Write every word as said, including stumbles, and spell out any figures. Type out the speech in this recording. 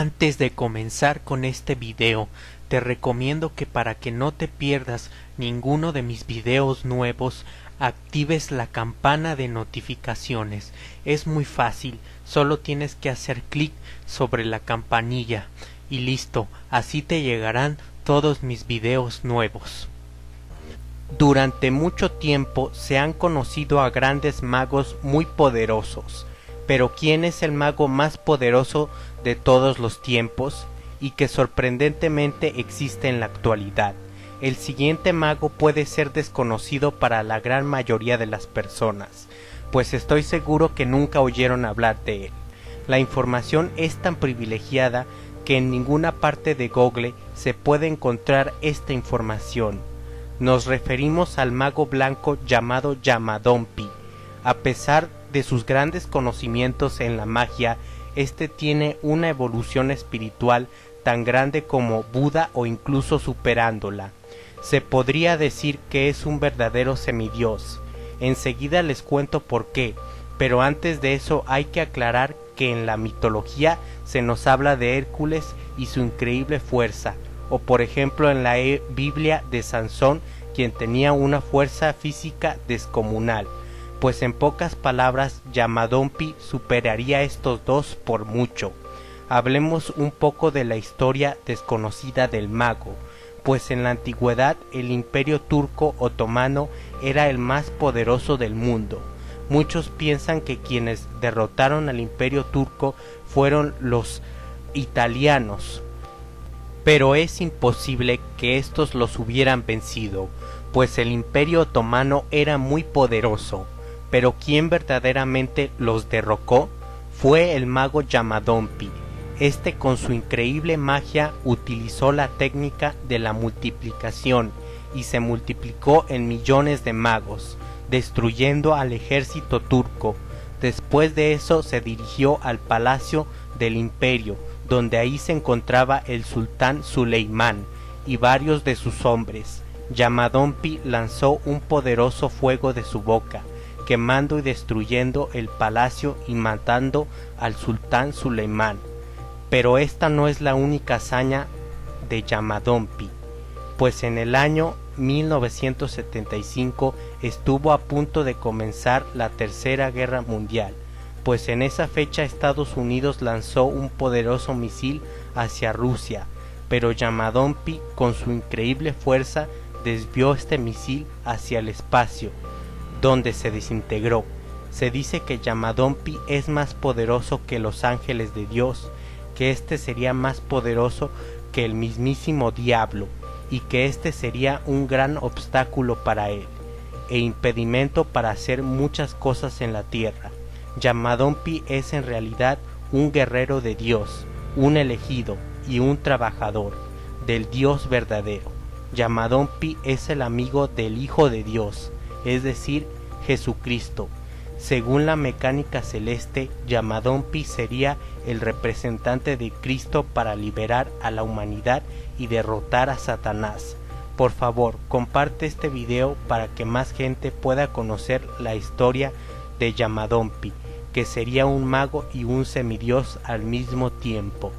Antes de comenzar con este video, te recomiendo que para que no te pierdas ninguno de mis videos nuevos, actives la campana de notificaciones. Es muy fácil, solo tienes que hacer clic sobre la campanilla y listo, así te llegarán todos mis videos nuevos. Durante mucho tiempo se han conocido a grandes magos muy poderosos, pero ¿quién es el mago más poderoso de todos los tiempos y que sorprendentemente existe en la actualidad? El siguiente mago puede ser desconocido para la gran mayoría de las personas, pues estoy seguro que nunca oyeron hablar de él. La información es tan privilegiada que en ninguna parte de Google se puede encontrar esta información. Nos referimos al mago blanco llamado Yamadompi. A pesar de sus grandes conocimientos en la magia, este tiene una evolución espiritual tan grande como Buda o incluso superándola. Se podría decir que es un verdadero semidios. Enseguida les cuento por qué, pero antes de eso hay que aclarar que en la mitología se nos habla de Hércules y su increíble fuerza, o por ejemplo en la Biblia de Sansón, quien tenía una fuerza física descomunal. Pues en pocas palabras, Yamadompi superaría a estos dos por mucho. Hablemos un poco de la historia desconocida del mago, pues en la antigüedad el imperio turco otomano era el más poderoso del mundo. Muchos piensan que quienes derrotaron al imperio turco fueron los italianos, pero es imposible que estos los hubieran vencido, pues el imperio otomano era muy poderoso. Pero quien verdaderamente los derrocó fue el mago Yamadompi. Este, con su increíble magia, utilizó la técnica de la multiplicación y se multiplicó en millones de magos, destruyendo al ejército turco. Después de eso se dirigió al palacio del imperio, donde ahí se encontraba el sultán Suleimán y varios de sus hombres. Yamadompi lanzó un poderoso fuego de su boca, quemando y destruyendo el palacio y matando al sultán Suleimán. Pero esta no es la única hazaña de Yamadompi, pues en el año mil novecientos setenta y cinco estuvo a punto de comenzar la Tercera Guerra Mundial, pues en esa fecha Estados Unidos lanzó un poderoso misil hacia Rusia, pero Yamadompi, con su increíble fuerza, desvió este misil hacia el espacio, donde se desintegró. Se dice que Yamadompi es más poderoso que los ángeles de Dios, que este sería más poderoso que el mismísimo diablo, y que este sería un gran obstáculo para él, e impedimento para hacer muchas cosas en la tierra. Yamadompi es en realidad un guerrero de Dios, un elegido y un trabajador del Dios verdadero. Yamadompi es el amigo del Hijo de Dios, es decir, Jesucristo. Según la mecánica celeste, Yamadompi sería el representante de Cristo para liberar a la humanidad y derrotar a Satanás. Por favor, comparte este video para que más gente pueda conocer la historia de Yamadompi, que sería un mago y un semidios al mismo tiempo.